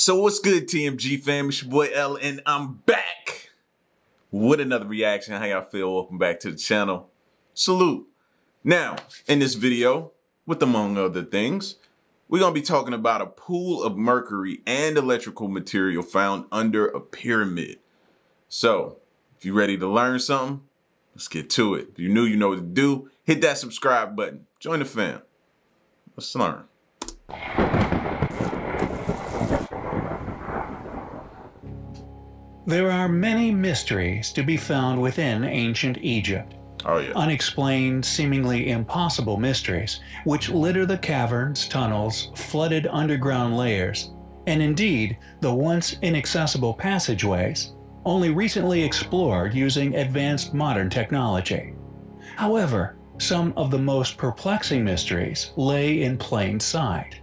So what's good, TMG fam? It's your boy L, and I'm back with another reaction. How y'all feel? Welcome back to the channel. Salute. Now, in this video, with among other things, we're going to be talking about a pool of mercury and electrical material found under a pyramid. So, if you're ready to learn something, let's get to it. If you're new, you know what to do. Hit that subscribe button. Join the fam. Let's learn. There are many mysteries to be found within ancient Egypt. Oh, yeah. Unexplained, seemingly impossible mysteries, which litter the caverns, tunnels, flooded underground layers, and indeed, the once inaccessible passageways, only recently explored using advanced modern technology. However, some of the most perplexing mysteries lay in plain sight.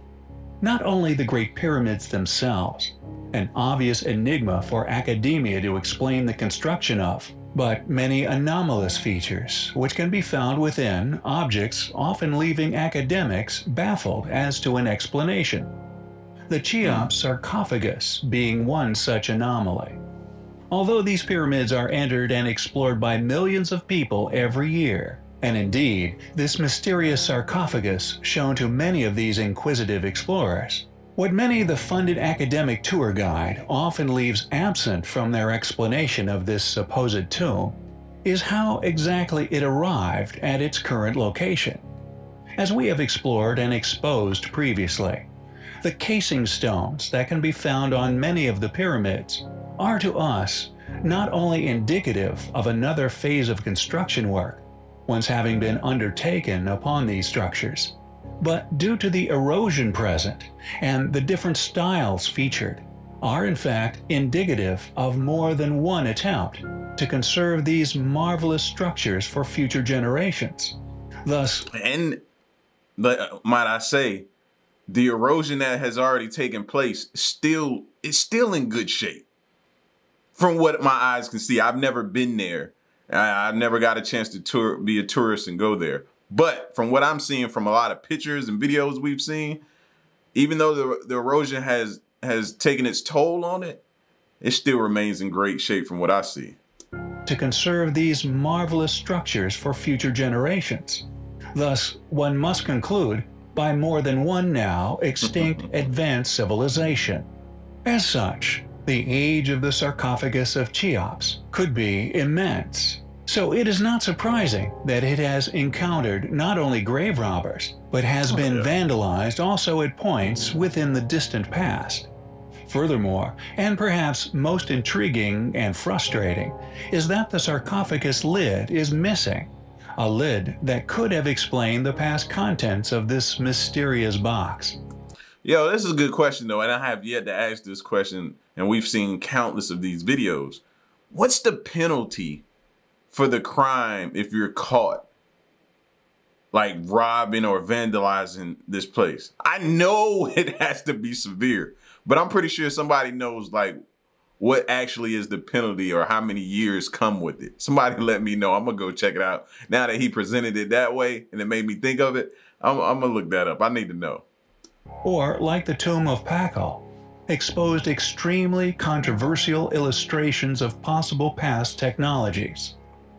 Not only the Great Pyramids themselves, an obvious enigma for academia to explain the construction of, but many anomalous features which can be found within objects, often leaving academics baffled as to an explanation. The Cheops sarcophagus being one such anomaly. Although these pyramids are entered and explored by millions of people every year, and indeed, this mysterious sarcophagus shown to many of these inquisitive explorers, what many the funded academic tour guide often leaves absent from their explanation of this supposed tomb is how exactly it arrived at its current location. As we have explored and exposed previously, the casing stones that can be found on many of the pyramids are to us not only indicative of another phase of construction work once having been undertaken upon these structures, but due to the erosion present and the different styles featured, are in fact indicative of more than one attempt to conserve these marvelous structures for future generations. Thus, and might I say, the erosion that has already taken place is still in good shape. From what my eyes can see, I've never been there. I've never got a chance to be a tourist and go there. But from what I'm seeing from a lot of pictures and videos we've seen, even though the erosion has taken its toll on it, it still remains in great shape from what I see. To conserve these marvelous structures for future generations. Thus, one must conclude by more than one now extinct advanced civilization. As such, the age of the sarcophagus of Cheops could be immense. So it is not surprising that it has encountered not only grave robbers, but has been vandalized also at points within the distant past. Furthermore, and perhaps most intriguing and frustrating, is that the sarcophagus lid is missing, a lid that could have explained the past contents of this mysterious box. Yo, this is a good question though, and I have yet to ask this question, and we've seen countless of these videos. What's the penalty for the crime if you're caught like robbing or vandalizing this place? I know it has to be severe, but I'm pretty sure somebody knows like what actually is the penalty or how many years come with it. Somebody let me know. I'm gonna go check it out. Now that he presented it that way and it made me think of it, I'm gonna look that up. I need to know. Or like the tomb of Paco, exposed extremely controversial illustrations of possible past technologies.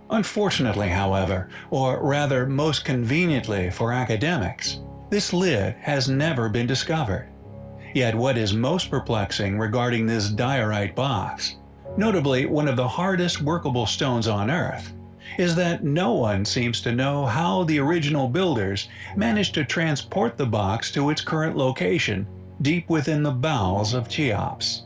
Unfortunately, however, or rather most conveniently for academics, this lid has never been discovered. Yet what is most perplexing regarding this diorite box, notably one of the hardest workable stones on Earth, is that no one seems to know how the original builders managed to transport the box to its current location, deep within the bowels of Cheops.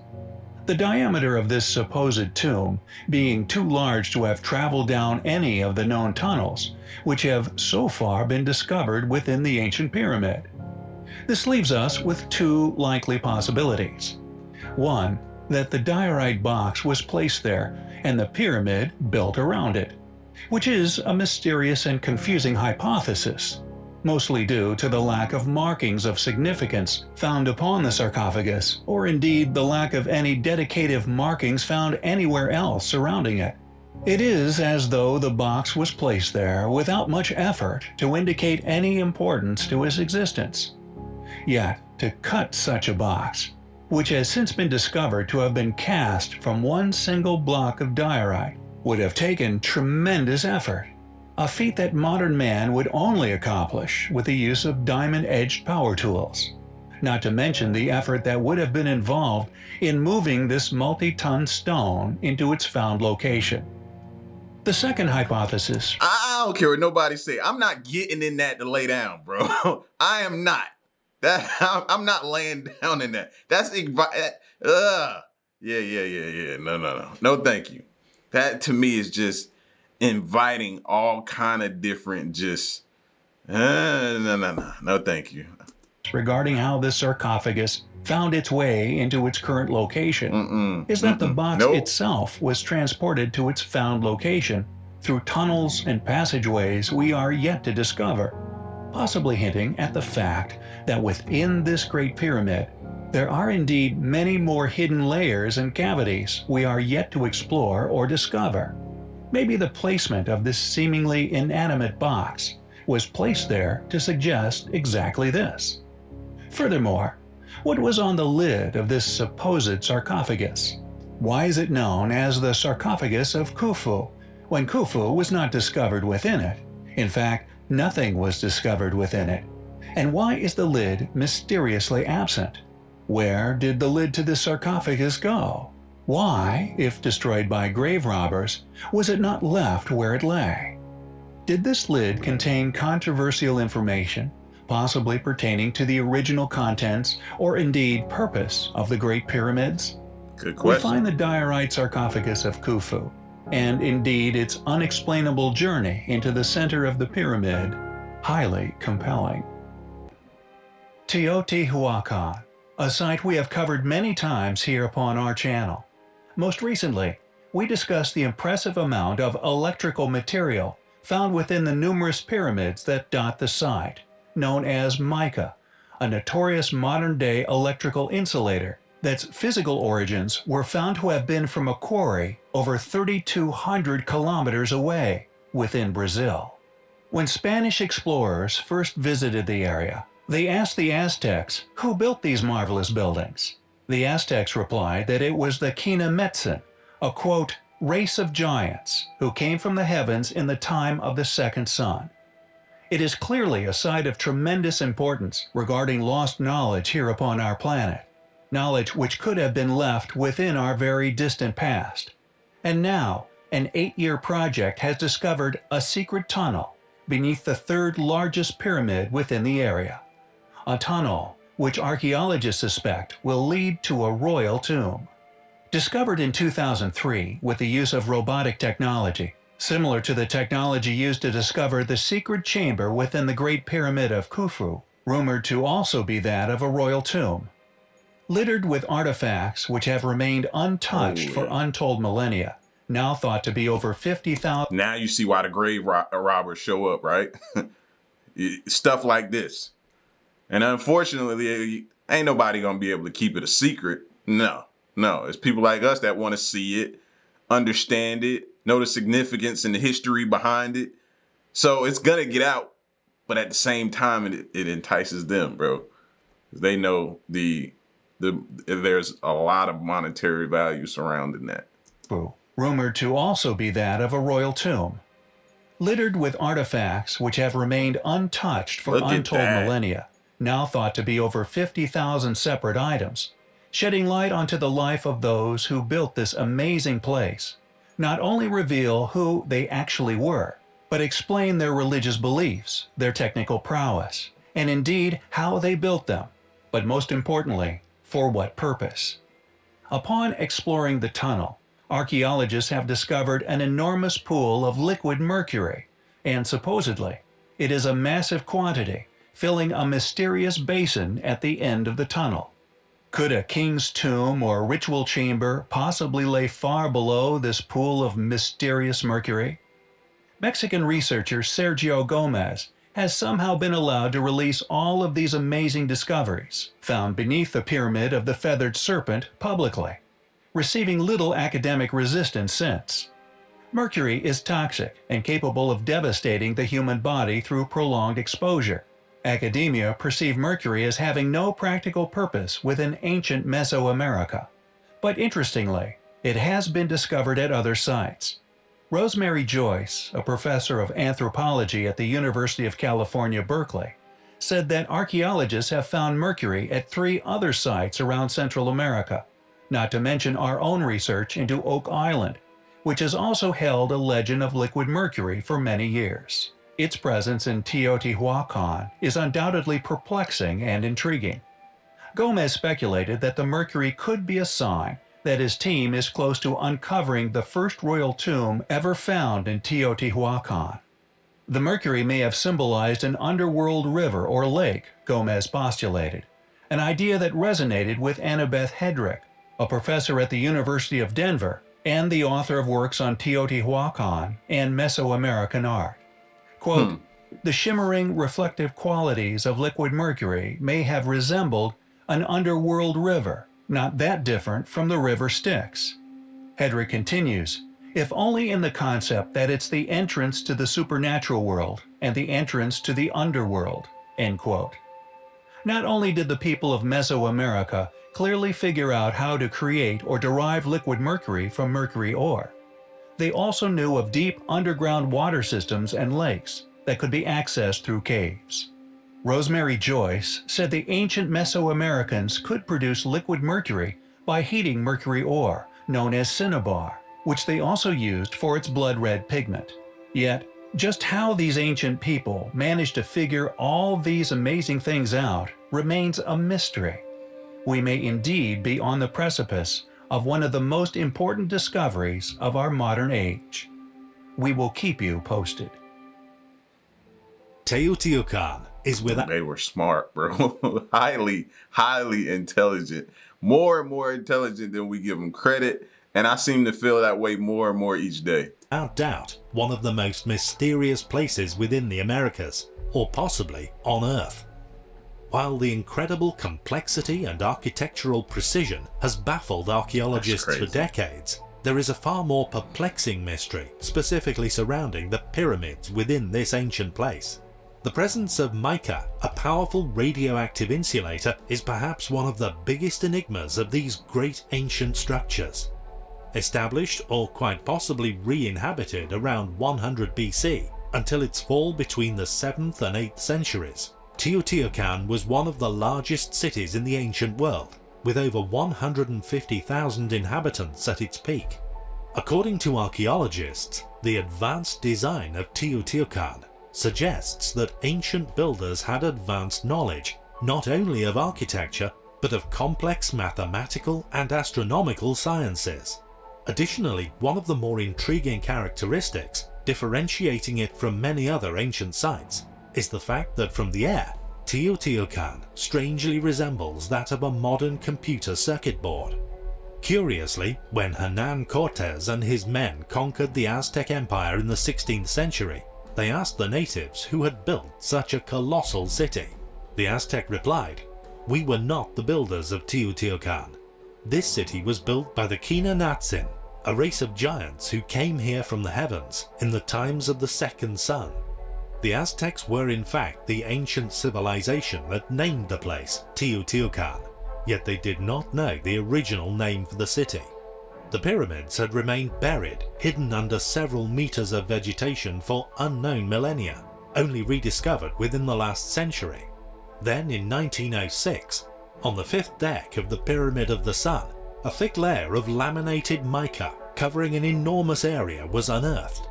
The diameter of this supposed tomb being too large to have traveled down any of the known tunnels, which have so far been discovered within the ancient pyramid. This leaves us with two likely possibilities. One, that the diorite box was placed there and the pyramid built around it, which is a mysterious and confusing hypothesis, mostly due to the lack of markings of significance found upon the sarcophagus, or indeed the lack of any dedicative markings found anywhere else surrounding it. It is as though the box was placed there without much effort to indicate any importance to its existence. Yet, to cut such a box, which has since been discovered to have been cast from one single block of diorite, would have taken tremendous effort, a feat that modern man would only accomplish with the use of diamond-edged power tools, not to mention the effort that would have been involved in moving this multi-ton stone into its found location. The second hypothesis... I don't care what nobody say. I'm not getting in that to lay down, bro. I am not. I'm not laying down in that. That's... Yeah. No. No, thank you. That, to me, is just inviting all kind of different just... No, thank you. Regarding how this sarcophagus found its way into its current location is that the box itself was transported to its found location through tunnels and passageways we are yet to discover, possibly hinting at the fact that within this Great Pyramid, there are indeed many more hidden layers and cavities we are yet to explore or discover. Maybe the placement of this seemingly inanimate box was placed there to suggest exactly this. Furthermore, what was on the lid of this supposed sarcophagus? Why is it known as the sarcophagus of Khufu, when Khufu was not discovered within it? In fact, nothing was discovered within it. And why is the lid mysteriously absent? Where did the lid to this sarcophagus go? Why, if destroyed by grave robbers, was it not left where it lay? Did this lid contain controversial information, possibly pertaining to the original contents or indeed purpose of the Great Pyramids? Good question. We find the diorite sarcophagus of Khufu, and indeed its unexplainable journey into the center of the pyramid, highly compelling. Teotihuacan, a site we have covered many times here upon our channel. Most recently, we discussed the impressive amount of electrical material found within the numerous pyramids that dot the site, known as mica, a notorious modern-day electrical insulator that's physical origins were found to have been from a quarry over 3,200 kilometers away within Brazil. When Spanish explorers first visited the area, they asked the Aztecs who built these marvelous buildings. The Aztecs replied that it was the Quinametzin, a, quote, race of giants who came from the heavens in the time of the second sun. It is clearly a site of tremendous importance regarding lost knowledge here upon our planet, knowledge which could have been left within our very distant past. And now, an 8-year project has discovered a secret tunnel beneath the third largest pyramid within the area, a tunnel which archaeologists suspect will lead to a royal tomb. Discovered in 2003 with the use of robotic technology, similar to the technology used to discover the secret chamber within the Great Pyramid of Khufu, rumored to also be that of a royal tomb. Littered with artifacts which have remained untouched for untold millennia, now thought to be over 50,000. Now you see why the grave robbers show up, right? Stuff like this. And unfortunately, ain't nobody gonna be able to keep it a secret. No, it's people like us that wanna see it, understand it, know the significance and the history behind it. So it's gonna get out, but at the same time, it entices them, bro. They know there's a lot of monetary value surrounding that. Rumored to also be that of a royal tomb. Littered with artifacts which have remained untouched for untold millennia, now thought to be over 50,000 separate items, shedding light onto the life of those who built this amazing place. Not only reveal who they actually were, but explain their religious beliefs, their technical prowess, and indeed how they built them, but most importantly, for what purpose. Upon exploring the tunnel, archaeologists have discovered an enormous pool of liquid mercury, and supposedly, it is a massive quantity, filling a mysterious basin at the end of the tunnel. Could a king's tomb or ritual chamber possibly lay far below this pool of mysterious mercury? Mexican researcher Sergio Gomez has somehow been allowed to release all of these amazing discoveries found beneath the Pyramid of the Feathered Serpent publicly, receiving little academic resistance since. Mercury is toxic and capable of devastating the human body through prolonged exposure, Academia perceived mercury as having no practical purpose within ancient Mesoamerica, but interestingly, it has been discovered at other sites. Rosemary Joyce, a professor of anthropology at the University of California, Berkeley, said that archaeologists have found mercury at 3 other sites around Central America, not to mention our own research into Oak Island, which has also held a legend of liquid mercury for many years. Its presence in Teotihuacan is undoubtedly perplexing and intriguing. Gomez speculated that the mercury could be a sign that his team is close to uncovering the first royal tomb ever found in Teotihuacan. The mercury may have symbolized an underworld river or lake, Gomez postulated, an idea that resonated with Annabeth Hedrick, a professor at the University of Denver and the author of works on Teotihuacan and Mesoamerican art. Quote, "The shimmering, reflective qualities of liquid mercury may have resembled an underworld river, not that different from the river Styx." Hedrick continues, "If only in the concept that it's the entrance to the supernatural world and the entrance to the underworld." End quote. Not only did the people of Mesoamerica clearly figure out how to create or derive liquid mercury from mercury ore, they also knew of deep underground water systems and lakes that could be accessed through caves. Rosemary Joyce said the ancient Mesoamericans could produce liquid mercury by heating mercury ore, known as cinnabar, which they also used for its blood-red pigment. Yet, just how these ancient people managed to figure all these amazing things out remains a mystery. We may indeed be on the precipice of one of the most important discoveries of our modern age. We will keep you posted. Teotihuacan is without— They were smart, bro. highly intelligent. More and more intelligent than we give them credit, and I seem to feel that way more and more each day. Without doubt, one of the most mysterious places within the Americas, or possibly on Earth. While the incredible complexity and architectural precision has baffled archaeologists for decades, there is a far more perplexing mystery specifically surrounding the pyramids within this ancient place. The presence of mica, a powerful radioactive insulator, is perhaps one of the biggest enigmas of these great ancient structures. Established or quite possibly re-inhabited around 100 BC until its fall between the 7th and 8th centuries, Teotihuacan was one of the largest cities in the ancient world, with over 150,000 inhabitants at its peak. According to archaeologists, the advanced design of Teotihuacan suggests that ancient builders had advanced knowledge not only of architecture but of complex mathematical and astronomical sciences. Additionally, one of the more intriguing characteristics differentiating it from many other ancient sites is the fact that from the air, Teotihuacan strangely resembles that of a modern computer circuit board. Curiously, when Hernán Cortés and his men conquered the Aztec Empire in the 16th century, they asked the natives who had built such a colossal city. The Aztec replied, "We were not the builders of Teotihuacan. This city was built by the Quinametzin, a race of giants who came here from the heavens in the times of the second sun." The Aztecs were in fact the ancient civilization that named the place Teotihuacan, yet they did not know the original name for the city. The pyramids had remained buried, hidden under several meters of vegetation for unknown millennia, only rediscovered within the last century. Then in 1906, on the 5th deck of the Pyramid of the Sun, a thick layer of laminated mica covering an enormous area was unearthed.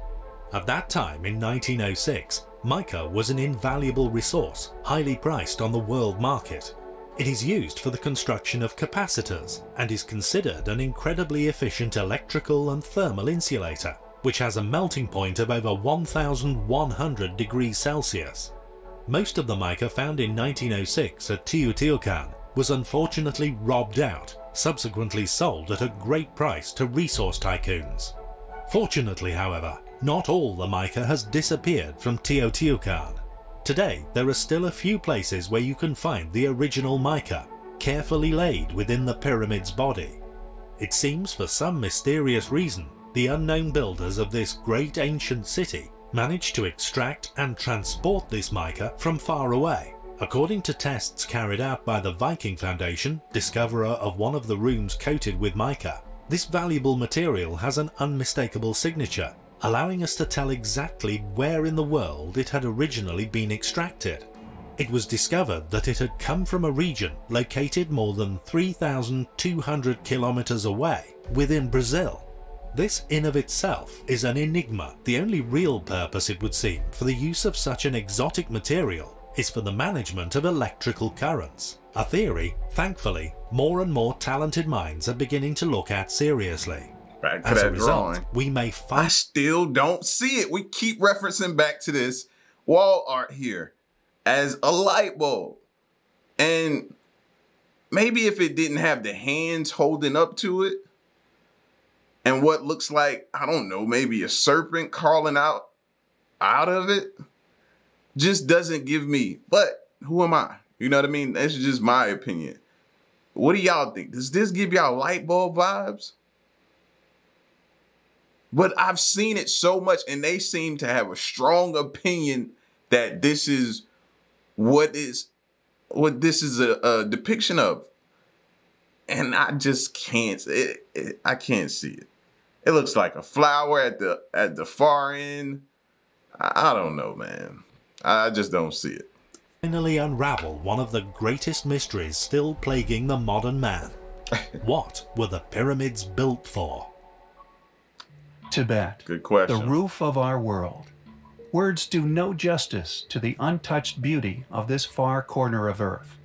At that time in 1906, mica was an invaluable resource, highly priced on the world market. It is used for the construction of capacitors and is considered an incredibly efficient electrical and thermal insulator, which has a melting point of over 1,100 degrees Celsius. Most of the mica found in 1906 at Teotihuacan was unfortunately robbed out, subsequently sold at a great price to resource tycoons. Fortunately, however, not all the mica has disappeared from Teotihuacan. Today, there are still a few places where you can find the original mica, carefully laid within the pyramid's body. It seems for some mysterious reason, the unknown builders of this great ancient city managed to extract and transport this mica from far away, According to tests carried out by the Viking Foundation, discoverer of one of the rooms coated with mica, this valuable material has an unmistakable signature, allowing us to tell exactly where in the world it had originally been extracted. It was discovered that it had come from a region located more than 3,200 kilometers away, within Brazil. This in of itself is an enigma. The only real purpose, it would seem, for the use of such an exotic material is for the management of electrical currents, a theory, thankfully, more and more talented minds are beginning to look at seriously. Back to that drawing. We may find... I still don't see it. We keep referencing back to this wall art here as a light bulb. And maybe if it didn't have the hands holding up to it, and what looks like, I don't know, maybe a serpent crawling out of it, just doesn't give me. But who am I? You know what I mean? That's just my opinion. What do y'all think? Does this give y'all light bulb vibes? But I've seen it so much, and they seem to have a strong opinion that this is what this is a depiction of. And I just can't. I can't see it. It looks like a flower at the far end. I don't know, man. I just don't see it. Finally unravel one of the greatest mysteries still plaguing the modern man. What were the pyramids built for? Tibet. Good question. The roof of our world. Words do no justice to the untouched beauty of this far corner of Earth.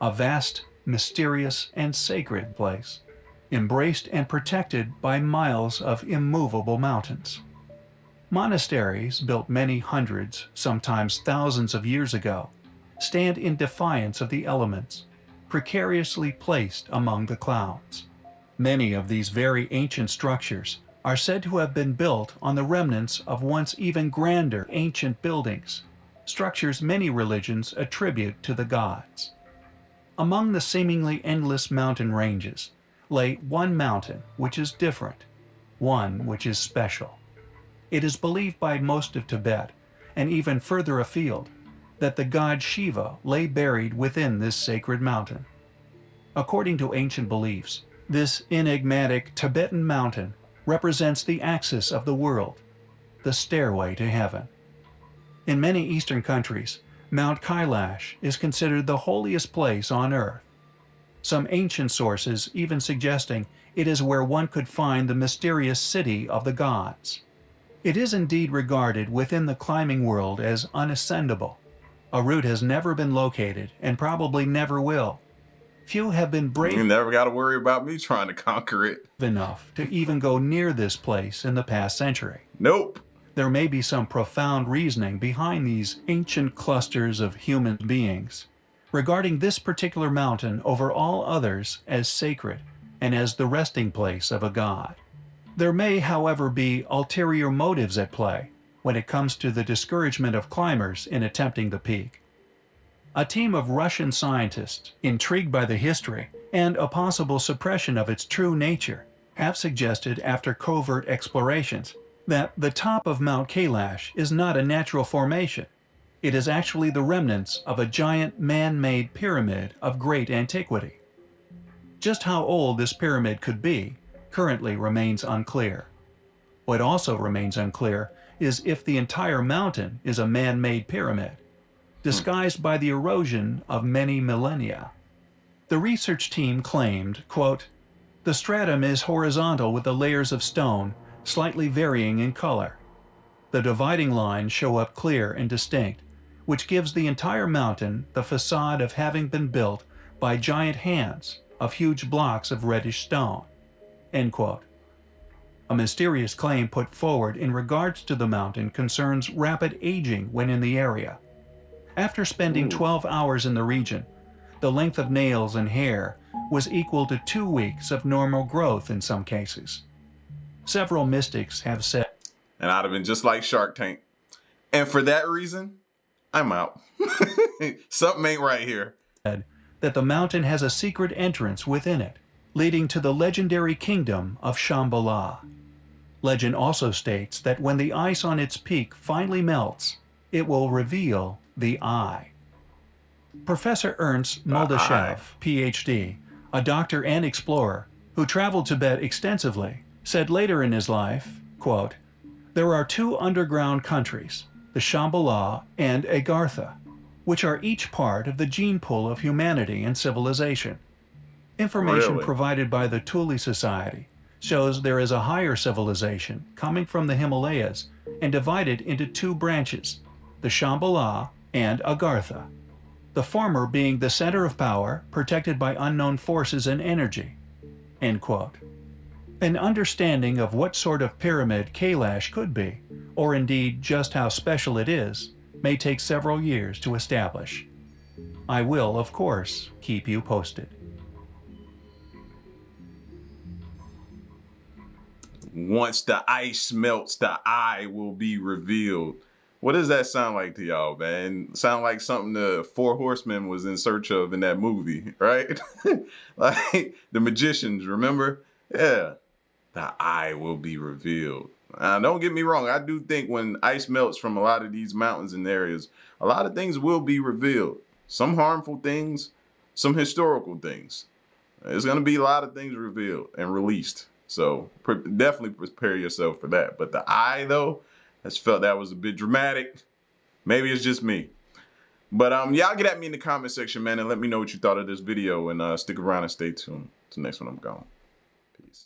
A vast, mysterious, and sacred place, embraced and protected by miles of immovable mountains. Monasteries, built many hundreds, sometimes thousands of years ago, stand in defiance of the elements, precariously placed among the clouds. Many of these very ancient structures are said to have been built on the remnants of once even grander ancient buildings, structures many religions attribute to the gods. Among the seemingly endless mountain ranges lay one mountain which is different, one which is special. It is believed by most of Tibet, and even further afield, that the god Shiva lay buried within this sacred mountain. According to ancient beliefs, this enigmatic Tibetan mountain represents the axis of the world, the stairway to heaven. In many Eastern countries, Mount Kailash is considered the holiest place on Earth, some ancient sources even suggesting it is where one could find the mysterious city of the gods. It is indeed regarded within the climbing world as unascendable. A route has never been located and probably never will. Few have been brave. You never got to worry about me trying to conquer it. Enough to even go near this place in the past century. Nope. There may be some profound reasoning behind these ancient clusters of human beings, regarding this particular mountain over all others as sacred and as the resting place of a god. There may, however, be ulterior motives at play when it comes to the discouragement of climbers in attempting the peak. A team of Russian scientists, intrigued by the history and a possible suppression of its true nature, have suggested, after covert explorations, that the top of Mount Kailash is not a natural formation. It is actually the remnants of a giant man-made pyramid of great antiquity. Just how old this pyramid could be currently remains unclear. What also remains unclear is if the entire mountain is a man-made pyramid, disguised by the erosion of many millennia. The research team claimed, quote, "The stratum is horizontal with the layers of stone, slightly varying in color. The dividing lines show up clear and distinct, which gives the entire mountain the facade of having been built by giant hands of huge blocks of reddish stone." End quote. A mysterious claim put forward in regards to the mountain concerns rapid aging when in the area. After spending 12 hours in the region, the length of nails and hair was equal to 2 weeks of normal growth in some cases. Several mystics have said, and I'd have been just like Shark Tank. And for that reason, I'm out. Something ain't right here. That the mountain has a secret entrance within it, leading to the legendary kingdom of Shambhala. Legend also states that when the ice on its peak finally melts, it will reveal the eye. Professor Ernst Muldashev, PhD, a doctor and explorer who traveled Tibet extensively, said later in his life, quote, "There are two underground countries, the Shambhala and Agartha, which are each part of the gene pool of humanity and civilization. Information provided by the Thule Society shows there is a higher civilization coming from the Himalayas and divided into two branches, the Shambhala and Agartha, the former being the center of power protected by unknown forces and energy." End quote. An understanding of what sort of pyramid Kailash could be, or indeed just how special it is, may take several years to establish. I will, of course, keep you posted. Once the ice melts, the eye will be revealed. What does that sound like to y'all, man? Sound like something the Four Horsemen was in search of in that movie, right? Like the magicians, remember? Yeah, the eye will be revealed. Don't get me wrong. I do think when ice melts from a lot of these mountains and areas, a lot of things will be revealed. Some harmful things, some historical things. There's going to be a lot of things revealed and released. So definitely prepare yourself for that. But the eye, though, I just felt that was a bit dramatic. Maybe it's just me. But y'all get at me in the comment section, man, and let me know what you thought of this video. And stick around and stay tuned. Till next one, I'm gone. Peace.